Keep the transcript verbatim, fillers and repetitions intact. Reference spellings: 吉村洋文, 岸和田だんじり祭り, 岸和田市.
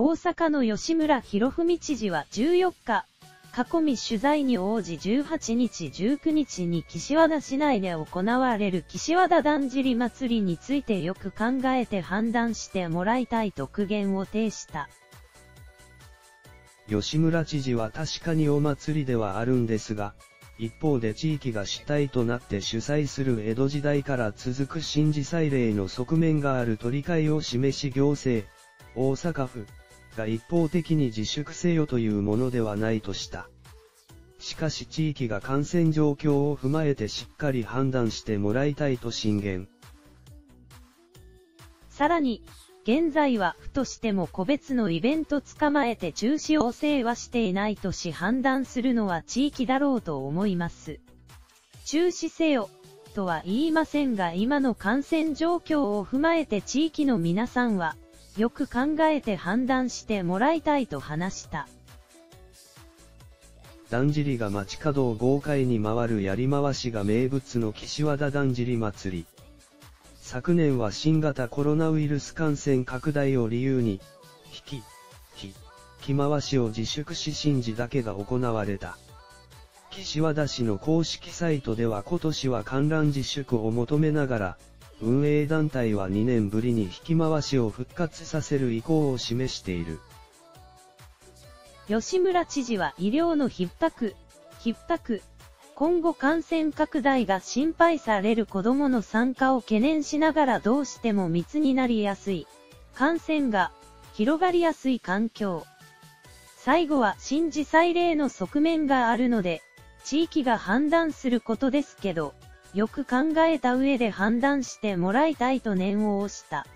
大阪の吉村洋文知事はじゅうよっか、囲み取材に応じじゅうはちにちじゅうくにちに岸和田市内で行われる岸和田だんじり祭りについてよく考えて判断してもらいたいと苦言を呈した。吉村知事は確かにお祭りではあるんですが、一方で地域が主体となって主催する江戸時代から続く神事祭礼の側面があると理解を示し行政、大阪府が一方的に自粛せよというものではないとした。しかし地域が感染状況を踏まえてしっかり判断してもらいたいと進言。さらに、現在は府としても個別のイベント捕まえて中止要請はしていないとし判断するのは地域だろうと思います。中止せよ、とは言いませんが今の感染状況を踏まえて地域の皆さんは、よく考えて判断してもらいたいと話した。だんじりが街角を豪快に回るやり回しが名物の岸和田だんじり祭り。昨年は新型コロナウイルス感染拡大を理由に、引き、引き回しを自粛し神事だけが行われた。岸和田市の公式サイトでは今年は観覧自粛を求めながら、運営団体はにねんぶりに引き回しを復活させる意向を示している。吉村知事は医療の逼迫、逼迫、今後感染拡大が心配される子供の参加を懸念しながらどうしても密になりやすい、感染が広がりやすい環境。最後は神事祭礼の側面があるので、地域が判断することですけど、よく考えた上で判断してもらいたいと念を押した。